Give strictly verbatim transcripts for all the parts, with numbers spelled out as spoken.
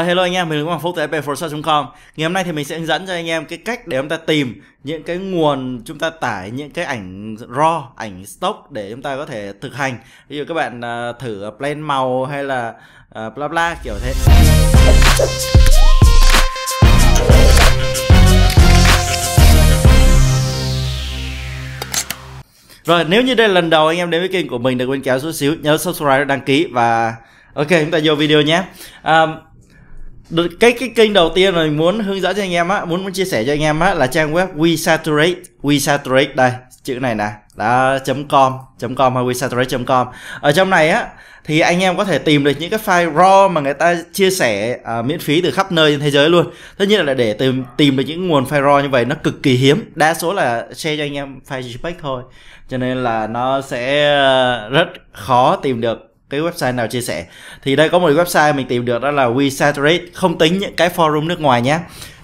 Uh, hello anh em, mình là Hoàng Phúc từ H P photoshop chấm com. Ngày hôm nay thì mình sẽ hướng dẫn cho anh em cái cách để chúng ta tìm những cái nguồn, chúng ta tải những cái ảnh raw, ảnh stock để chúng ta có thể thực hành. Ví dụ các bạn uh, thử blend màu hay là uh, bla bla kiểu thế. Rồi, nếu như đây là lần đầu anh em đến với kênh của mình, đừng quên kéo chút xíu, nhớ subscribe, đăng ký và ok, chúng ta vô video nhé. um, Cái, cái kênh đầu tiên mà mình muốn hướng dẫn cho anh em á, muốn, muốn chia sẻ cho anh em á là trang web WeSaturate, WeSaturate đây, chữ này nè, đó, .com, .com hay WeSaturate chấm com. Ở trong này á thì anh em có thể tìm được những cái file raw mà người ta chia sẻ uh, miễn phí từ khắp nơi trên thế giới luôn. Tất nhiên là để tìm tìm được những nguồn file raw như vậy nó cực kỳ hiếm, đa số là share cho anh em file JPEG thôi. Cho nên là nó sẽ rất khó tìm được cái website nào chia sẻ. Thì đây có một website mình tìm được, đó là WeSaturate, không tính những cái forum nước ngoài nhé.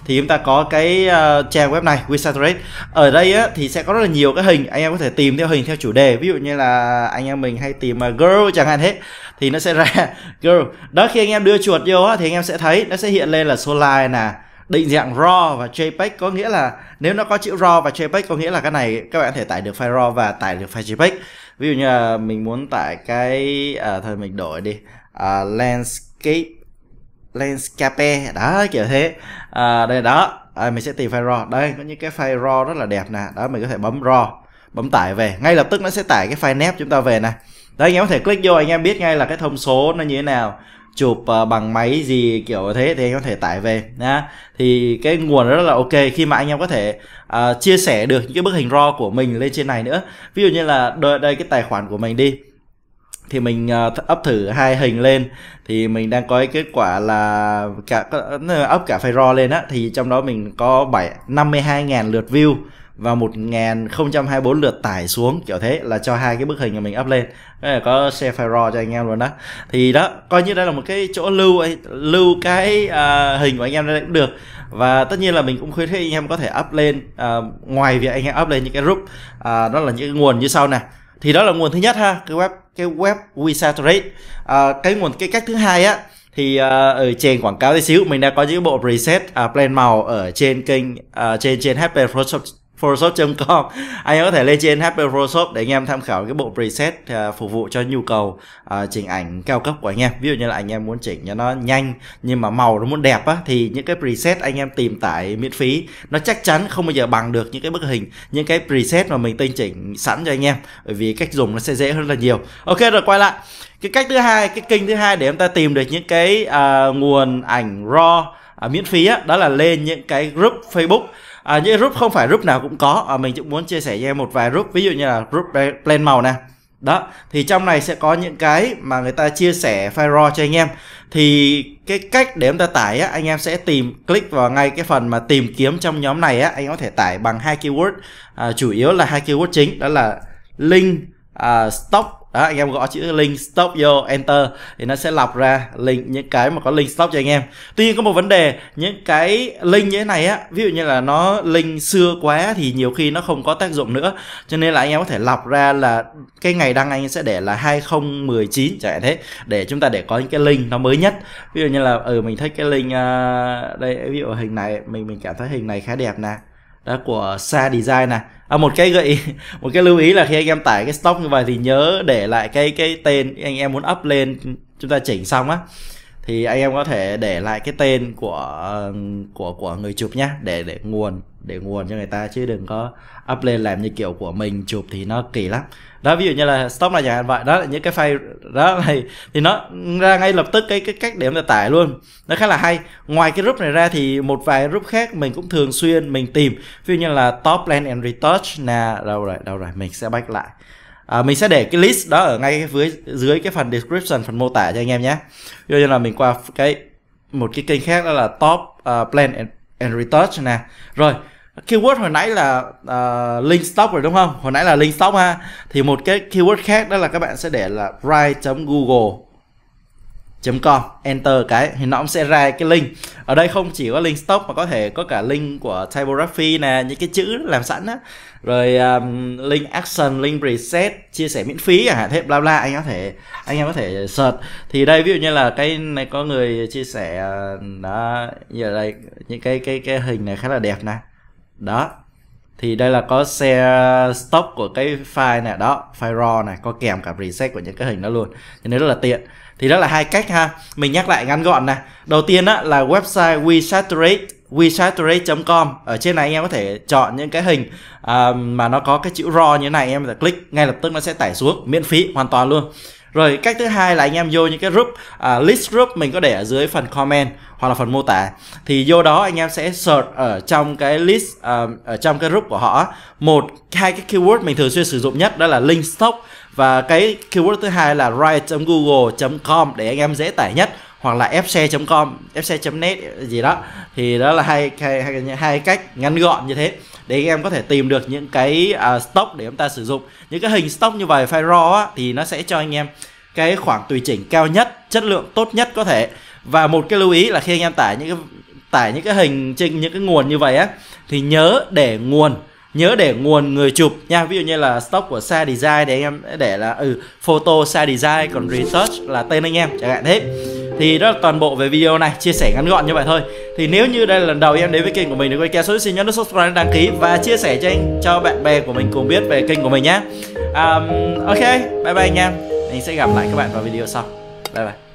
Thì chúng ta có cái uh, trang web này WeSaturate. Ở đây á, thì sẽ có rất là nhiều cái hình, anh em có thể tìm theo hình theo chủ đề. Ví dụ như là anh em mình hay tìm uh, girl chẳng hạn, hết thì nó sẽ ra girl. Đó, khi anh em đưa chuột vô á, thì anh em sẽ thấy nó sẽ hiện lên là số line nè, định dạng raw và JPEG, có nghĩa là nếu nó có chữ raw và JPEG có nghĩa là cái này các bạn có thể tải được file raw và tải được file JPEG. Ví dụ như là mình muốn tải cái à, thôi mình đổi đi, à, landscape landscape đó kiểu thế. À, đây đó, à, mình sẽ tìm file raw. Đây có những cái file raw rất là đẹp nè, đó mình có thể bấm raw, bấm tải về, ngay lập tức nó sẽ tải cái file nép chúng ta về nè. Đấy, anh em có thể click vô, anh em biết ngay là cái thông số nó như thế nào, chụp bằng máy gì kiểu thế thì anh em có thể tải về nha. Thì cái nguồn rất là ok khi mà anh em có thể uh, chia sẻ được những cái bức hình raw của mình lên trên này nữa. Ví dụ như là đây, đây cái tài khoản của mình đi, thì mình uh, up thử hai hình lên, thì mình đang có cái kết quả là cả up cả file raw lên á, thì trong đó mình có bảy năm mươi hai nghìn lượt view và một nghìn không trăm hai mươi bốn lượt tải xuống kiểu thế, là cho hai cái bức hình mà mình up lên. Đây là có share file raw cho anh em luôn đó. Thì đó, coi như đây là một cái chỗ lưu lưu cái uh, hình của anh em đây cũng được. Và tất nhiên là mình cũng khuyến khích anh em có thể up lên, uh, ngoài việc anh em up lên những cái group, uh, đó là những cái nguồn như sau nè. Thì đó là nguồn thứ nhất ha, cái web cái web WeSaturate. Uh, cái nguồn cái cách thứ hai á thì uh, ở trên quảng cáo tí xíu, mình đã có những bộ preset uh, blend màu ở trên kênh uh, trên trên H P photoshop chấm com. Anh em có thể lên trên H P photoshop để anh em tham khảo cái bộ preset uh, phục vụ cho nhu cầu uh, chỉnh ảnh cao cấp của anh em. Ví dụ như là anh em muốn chỉnh cho nó nhanh nhưng mà màu nó muốn đẹp á, thì những cái preset anh em tìm tải miễn phí nó chắc chắn không bao giờ bằng được những cái bức hình, những cái preset mà mình tinh chỉnh sẵn cho anh em, bởi vì cách dùng nó sẽ dễ hơn là nhiều. Ok, rồi quay lại cái cách thứ hai, cái kênh thứ hai để chúng ta tìm được những cái uh, nguồn ảnh raw uh, miễn phí á, đó là lên những cái group Facebook. À, những group không phải group nào cũng có, à, mình cũng muốn chia sẻ cho em một vài group. Ví dụ như là group blend màu nè, đó thì trong này sẽ có những cái mà người ta chia sẻ file raw cho anh em. Thì cái cách để em ta tải á, anh em sẽ tìm click vào ngay cái phần mà tìm kiếm trong nhóm này á, anh có thể tải bằng hai keyword, à, chủ yếu là hai keyword chính, đó là link à, stock. Đó, anh em gõ chữ link stock vô enter thì nó sẽ lọc ra link, những cái mà có link stock cho anh em. Tuy nhiên có một vấn đề, những cái link như thế này á, ví dụ như là nó link xưa quá thì nhiều khi nó không có tác dụng nữa, cho nên là anh em có thể lọc ra là cái ngày đăng anh sẽ để là hai không một chín chẳng hạn thế, để chúng ta để có những cái link nó mới nhất. Ví dụ như là ừ mình thích cái link uh, đây, ví dụ hình này mình mình cảm thấy hình này khá đẹp nè, đó của Sa Design nè. À, một cái gợi ý, một cái lưu ý là khi anh em tải cái stock như vậy thì nhớ để lại cái cái tên anh em muốn up lên, chúng ta chỉnh xong á thì anh em có thể để lại cái tên của của của người chụp nhá, để để nguồn để nguồn cho người ta, chứ đừng có up lên làm như kiểu của mình chụp thì nó kỳ lắm. Đó, ví dụ như là stock là chẳng hạn vậy. Đó là những cái file đó này thì nó ra ngay lập tức cái cái cách để mà tải luôn, nó khá là hay. Ngoài cái group này ra thì một vài group khác mình cũng thường xuyên mình tìm, ví dụ như là top blend and retouch nè. Đâu rồi đâu rồi mình sẽ back lại. À, mình sẽ để cái list đó ở ngay dưới dưới cái phần description, phần mô tả cho anh em nhé. Ví dụ như là mình qua cái một cái kênh khác, đó là top uh, blend and, and retouch nè. Rồi keyword hồi nãy là uh, link stock rồi đúng không? Hồi nãy là link stock ha. Thì một cái keyword khác đó là các bạn sẽ để là write chấm google com, enter cái thì nó cũng sẽ ra cái link. Ở đây không chỉ có link stock mà có thể có cả link của typography nè, những cái chữ làm sẵn á, rồi um, link action, link preset, chia sẻ miễn phí à, thế bla bla, anh có thể anh em có thể search. Thì đây ví dụ như là cái này có người chia sẻ đó, giờ đây những cái cái cái hình này khá là đẹp nè. Đó. Thì đây là có share stock của cái file này đó, file raw này, có kèm cả preset của những cái hình đó luôn. Cho nên rất là tiện. Thì đó là hai cách ha. Mình nhắc lại ngắn gọn này. Đầu tiên á là website WeSaturate, WeSaturate chấm com. Ở trên này anh em có thể chọn những cái hình uh, mà nó có cái chữ raw như thế này, em click ngay lập tức nó sẽ tải xuống miễn phí hoàn toàn luôn. Rồi cách thứ hai là anh em vô những cái group, uh, list group mình có để ở dưới phần comment hoặc là phần mô tả. Thì vô đó anh em sẽ search ở trong cái list, uh, ở trong cái group của họ, một hai cái keyword mình thường xuyên sử dụng nhất, đó là link stock và cái keyword thứ hai là write chấm google chấm com để anh em dễ tải nhất, hoặc là fshare chấm com, fshare chấm net gì đó. Thì đó là hai hai, hai hai cách ngắn gọn như thế để anh em có thể tìm được những cái uh, stock để chúng ta sử dụng. Những cái hình stock như vậy, file raw á, thì nó sẽ cho anh em cái khoảng tùy chỉnh cao nhất, chất lượng tốt nhất có thể. Và một cái lưu ý là khi anh em tải những cái tải những cái hình trên những cái nguồn như vậy á, thì nhớ để nguồn nhớ để nguồn người chụp nha. Ví dụ như là stock của Sa Design để anh em để là ừ, photo Sa Design, còn retouch là tên anh em chẳng hạn thế. Thì đó là toàn bộ về video này, chia sẻ ngắn gọn như vậy thôi. Thì nếu như đây là lần đầu em đến với kênh của mình, đừng quên kéo số xin nhấn nút subscribe, đăng ký và chia sẻ cho anh, cho bạn bè của mình cùng biết về kênh của mình nhé. um, Ok, bye bye anh em. Mình sẽ gặp lại các bạn vào video sau. Bye bye.